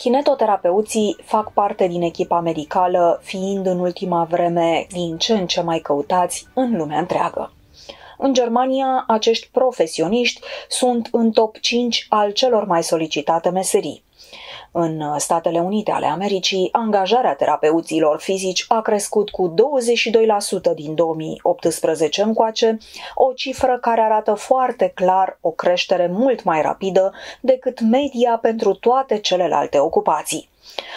Kinetoterapeuții fac parte din echipa medicală, fiind în ultima vreme din ce în ce mai căutați în lumea întreagă. În Germania, acești profesioniști sunt în top 5 al celor mai solicitate meserii. În Statele Unite ale Americii, angajarea terapeuților fizici a crescut cu 22% din 2018 încoace, o cifră care arată foarte clar o creștere mult mai rapidă decât media pentru toate celelalte ocupații.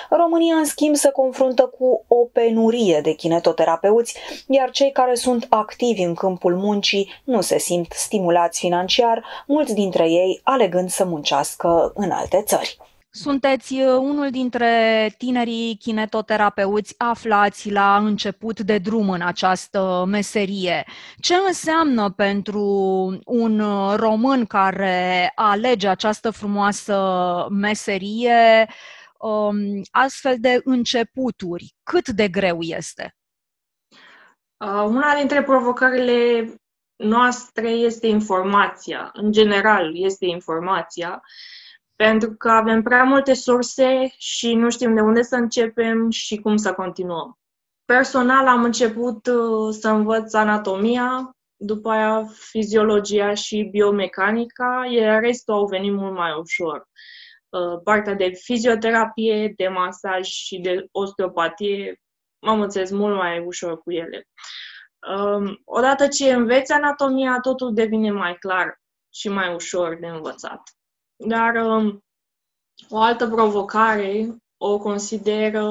România, în schimb, se confruntă cu o penurie de kinetoterapeuți, iar cei care sunt activi în câmpul muncii nu se simt stimulați financiar, mulți dintre ei alegând să muncească în alte țări. Sunteți unul dintre tinerii kinetoterapeuți aflați la început de drum în această meserie. Ce înseamnă pentru un român care alege această frumoasă meserie astfel de începuturi? Cât de greu este? Una dintre provocările noastre este informația. În general, este informația. Pentru că avem prea multe surse și nu știm de unde să începem și cum să continuăm. Personal am început să învăț anatomia, după aia fiziologia și biomecanica, iar restul au venit mult mai ușor. Partea de fizioterapie, de masaj și de osteopatie m-am înțeles mult mai ușor cu ele. Odată ce înveți anatomia, totul devine mai clar și mai ușor de învățat. Dar o altă provocare o consider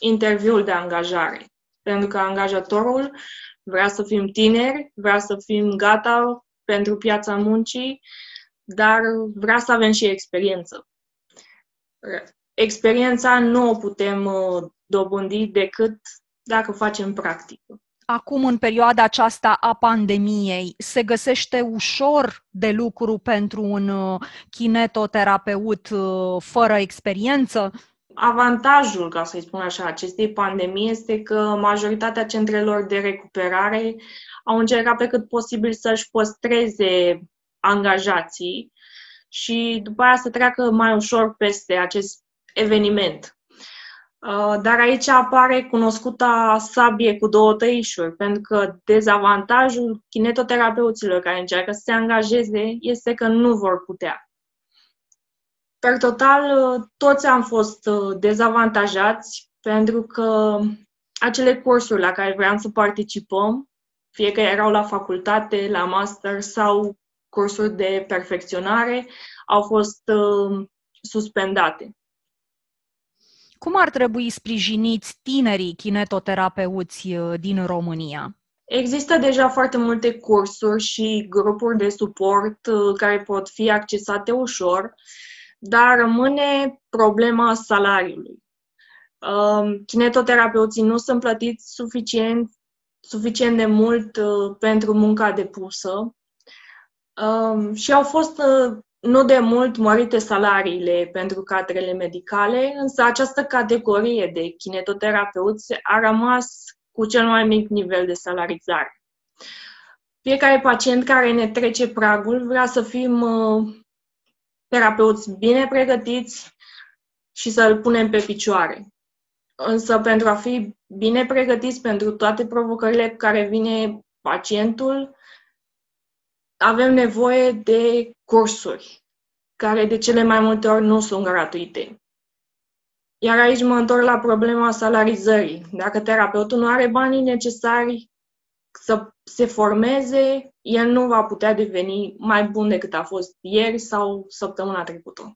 interviul de angajare. Pentru că angajatorul vrea să fim tineri, vrea să fim gata pentru piața muncii, dar vrea să avem și experiență. Experiența nu o putem dobândi decât dacă facem practică. Acum, în perioada aceasta a pandemiei, se găsește ușor de lucru pentru un kinetoterapeut fără experiență? Avantajul, ca să-i spun așa, acestei pandemii este că majoritatea centrelor de recuperare au încercat pe cât posibil să-și păstreze angajații și după aia să treacă mai ușor peste acest eveniment. Dar aici apare cunoscuta sabie cu două tăișuri, pentru că dezavantajul kinetoterapeuților care încearcă să se angajeze este că nu vor putea. Per total, toți am fost dezavantajați pentru că acele cursuri la care vreau să participăm, fie că erau la facultate, la master sau cursuri de perfecționare, au fost suspendate. Cum ar trebui sprijiniți tinerii kinetoterapeuți din România? Există deja foarte multe cursuri și grupuri de suport care pot fi accesate ușor, dar rămâne problema salariului. Kinetoterapeuții nu sunt plătiți suficient de mult pentru munca depusă și au fost nu de mult mărite salariile pentru cadrele medicale, însă această categorie de kinetoterapeuți a rămas cu cel mai mic nivel de salarizare. Fiecare pacient care ne trece pragul vrea să fim terapeuți bine pregătiți și să îl punem pe picioare. Însă pentru a fi bine pregătiți pentru toate provocările cu care vine pacientul, avem nevoie de cursuri, care de cele mai multe ori nu sunt gratuite. Iar aici mă întorc la problema salarizării. Dacă terapeutul nu are banii necesari să se formeze, el nu va putea deveni mai bun decât a fost ieri sau săptămâna trecută.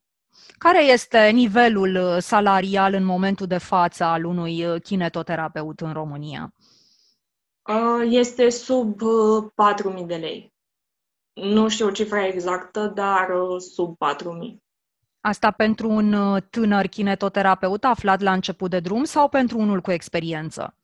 Care este nivelul salarial în momentul de față al unui kinetoterapeut în România? Este sub 4.000 de lei. Nu știu cifra exactă, dar sub 4.000. Asta pentru un tânăr kinetoterapeut aflat la început de drum sau pentru unul cu experiență?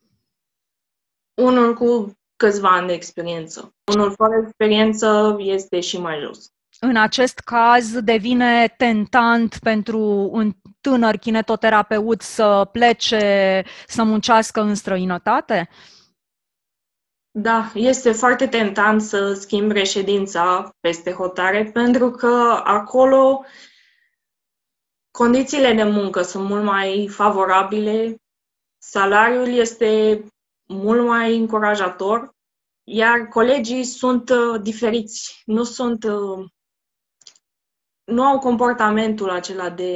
Unul cu câțiva ani de experiență. Unul fără experiență este și mai jos. În acest caz devine tentant pentru un tânăr kinetoterapeut să plece, să muncească în străinătate? Da, este foarte tentant să schimbi reședința peste hotare, pentru că acolo Condițiile de muncă sunt mult mai favorabile, salariul este mult mai încurajator, iar colegii sunt diferiți, nu au comportamentul acela de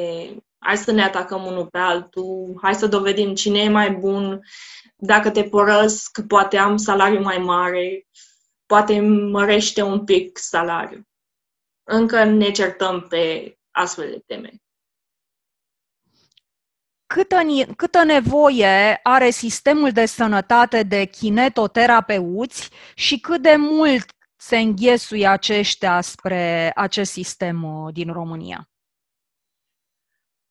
hai să ne atacăm unul pe altul, hai să dovedim cine e mai bun, dacă te părăsc, poate am salariu mai mare, poate mărește un pic salariul. Încă ne certăm pe astfel de teme. Câtă nevoie are sistemul de sănătate de kinetoterapeuți și cât de mult se înghesuie aceștia spre acest sistem din România?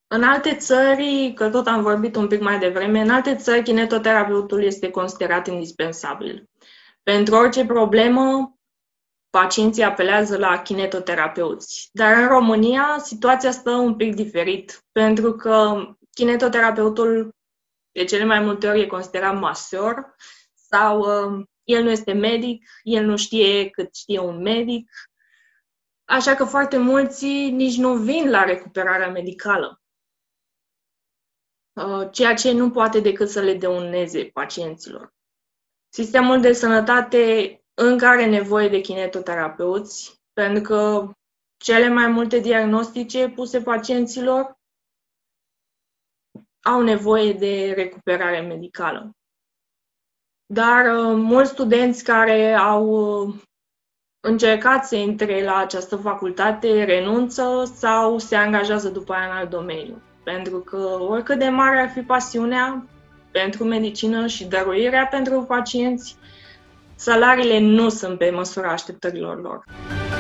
În alte țări, că tot am vorbit un pic mai devreme, în alte țări kinetoterapeutul este considerat indispensabil. Pentru orice problemă, pacienții apelează la kinetoterapeuți. Dar în România, situația stă un pic diferit, pentru că kinetoterapeutul de cele mai multe ori e considerat masor sau el nu este medic, el nu știe cât știe un medic, așa că foarte mulți nici nu vin la recuperarea medicală, ceea ce nu poate decât să le dăuneze pacienților. Sistemul de sănătate încă are nevoie de kinetoterapeuți, pentru că cele mai multe diagnostice puse pacienților au nevoie de recuperare medicală. Dar mulți studenți care au încercat să intre la această facultate renunță sau se angajează după aia în alt domeniu. Pentru că oricât de mare ar fi pasiunea pentru medicină și dăruirea pentru pacienți, salariile nu sunt pe măsura așteptărilor lor.